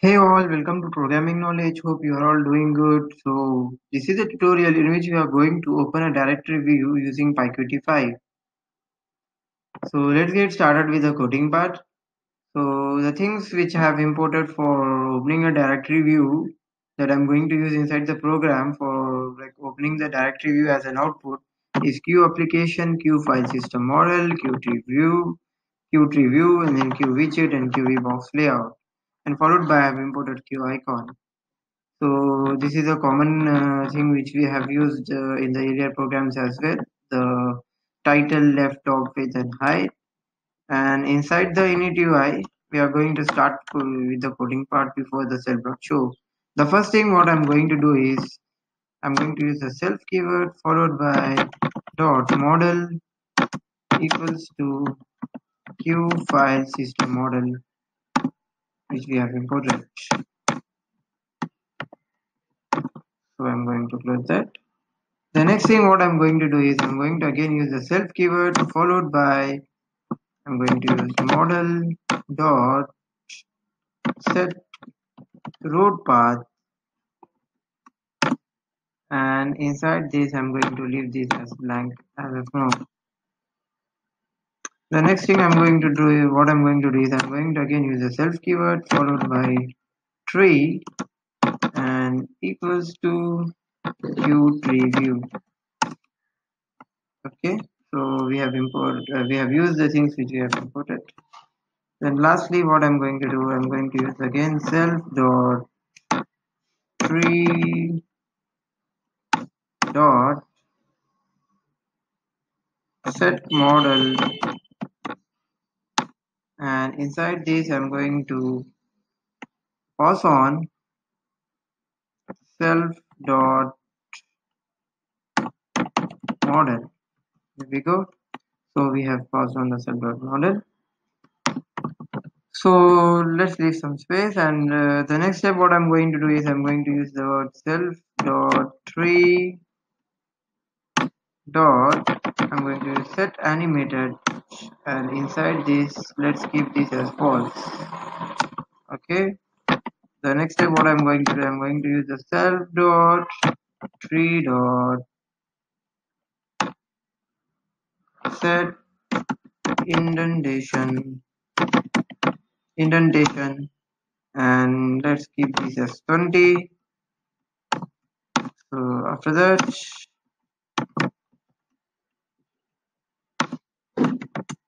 Hey all, welcome to Programming Knowledge. Hope you are all doing good. So this is a tutorial in which we are going to open a directory view using PyQt5. So let's get started with the coding part. So the things which I have imported for opening a directory view that I'm going to use inside the program for opening the directory view as an output is QApplication, QFileSystemModel, QTreeView, and then QWidget and QVBoxLayout. And followed by I have imported QIcon. So this is a common thing which we have used in the earlier programs as well. The title, left, top, width, and height. And inside the init UI, we are going to start with the coding part before the self.show. The first thing what I'm going to do is I'm going to use the self keyword followed by dot model equals to QFileSystemModel, which we have imported. So I'm going to close that. The next thing what I'm going to do is I'm going to again use the self keyword followed by I'm going to use model dot set road path, and inside this I'm going to leave this as blank as of now. The next thing I'm going to do is I'm going to again use the self keyword followed by tree and equals to QTreeView. Okay, so we have used the things which we have imported. Then lastly, what I'm going to do, I'm going to use again self dot tree dot set model. And inside this, I'm going to pass on self dot model. There we go. So we have passed on the self dot model. So let's leave some space. And the next step, what I'm going to do is I'm going to use the word self dot tree dot. I'm going to set animated, and inside this let's keep this as false. Okay, the next step what I'm going to do, I'm going to use the self dot tree dot set indentation, and let's keep this as 20. So after that,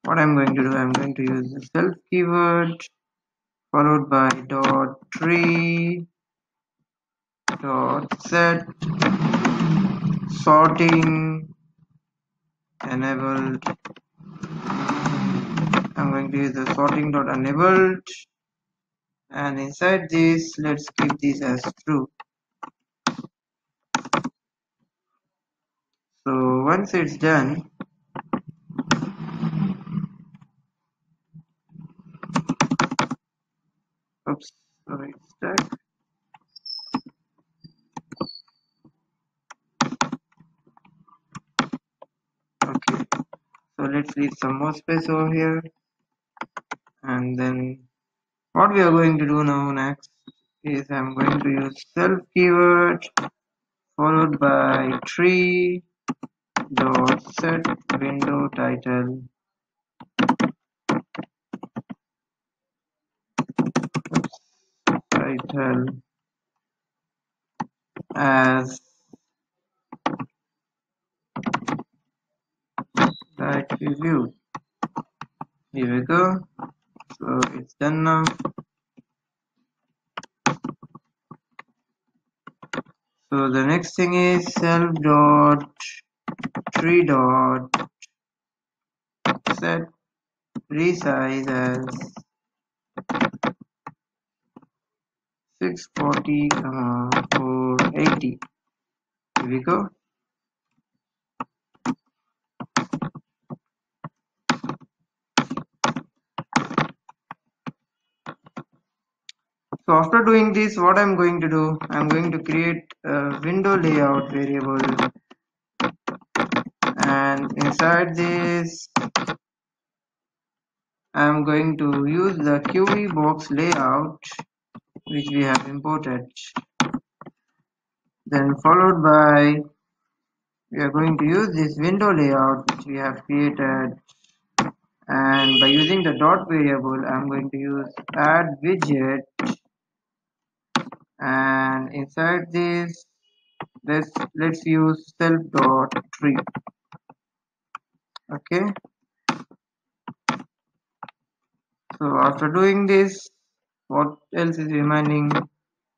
what I'm going to do, I'm going to use the self keyword followed by dot tree dot set sorting enabled. I'm going to use the sorting dot enabled, and inside this let's keep this as true. So once it's done, oops, sorry, it's stuck. Okay, so let's leave some more space over here. And then what we are going to do now next is I'm going to use self keyword followed by tree dot set window title. Title as directory view. Here we go. So it's done now. So the next thing is self dot tree dot set resize as 640, 480. Here we go. So after doing this, what I'm going to do, I'm going to create a window layout variable, and inside this I'm going to use the QVBoxLayout which we have imported. Then followed by, we are going to use this window layout which we have created, and by using the dot variable I'm going to use add widget, and inside this let's use self dot tree. Okay, so after doing this, what else is remaining?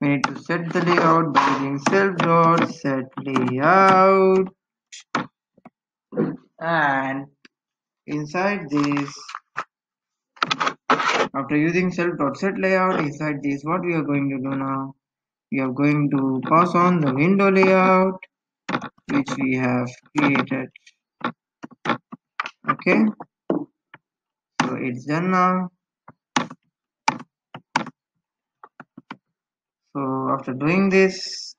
We need to set the layout by using self dot set layout, and inside this, after using self dot set layout, inside this what we are going to do now, we are going to pass on the window layout which we have created. Okay, so it's done now. So after doing this,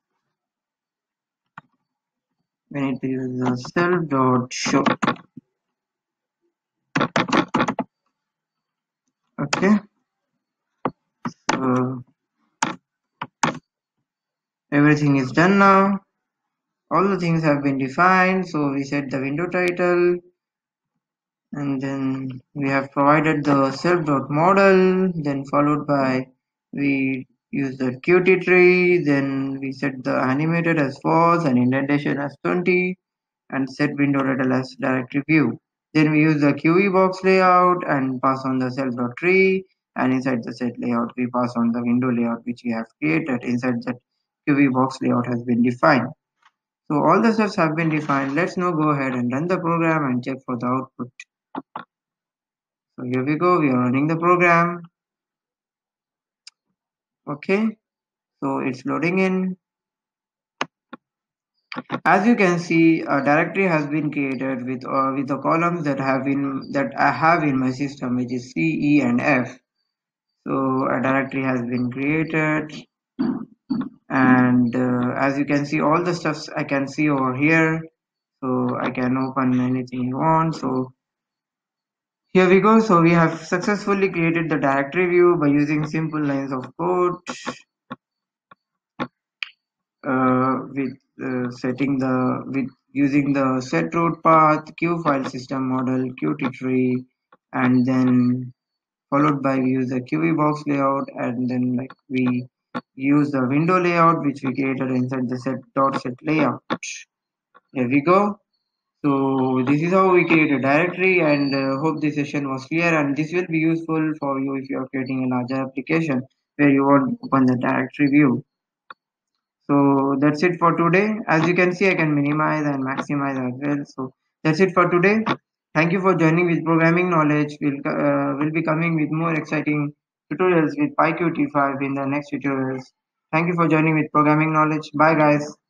we need to use the self.show. Okay, so everything is done now. All the things have been defined. So we set the window title, and then we have provided the self.model, then followed by we use the Qt tree, then we set the animated as false and indentation as 20, and set window title as directory view. Then we use the QE box layout and pass on the self.tree, and inside the set layout we pass on the window layout which we have created. Inside that QE box layout has been defined. So all the steps have been defined. Let's now go ahead and run the program and check for the output. So here we go, we are running the program. Okay, so it's loading in. As you can see, a directory has been created with the columns that I have in my system, which is C, E, and F. So a directory has been created, and as you can see, all the stuffs I can see over here. So I can open anything you want. So here we go. So we have successfully created the directory view by using simple lines of code, using the set root path, QFileSystemModel, Qt tree, and then followed by we use the QVBox layout, and then like we use the window layout which we created inside the set layout. There we go. So this is how we create a directory, and hope this session was clear, and this will be useful for you if you are creating a larger application where you want to open the directory view. So that's it for today. As you can see, I can minimize and maximize as well. So that's it for today. Thank you for joining with Programming Knowledge. We'll be coming with more exciting tutorials with PyQt5 in the next tutorials. Thank you for joining with Programming Knowledge. Bye guys.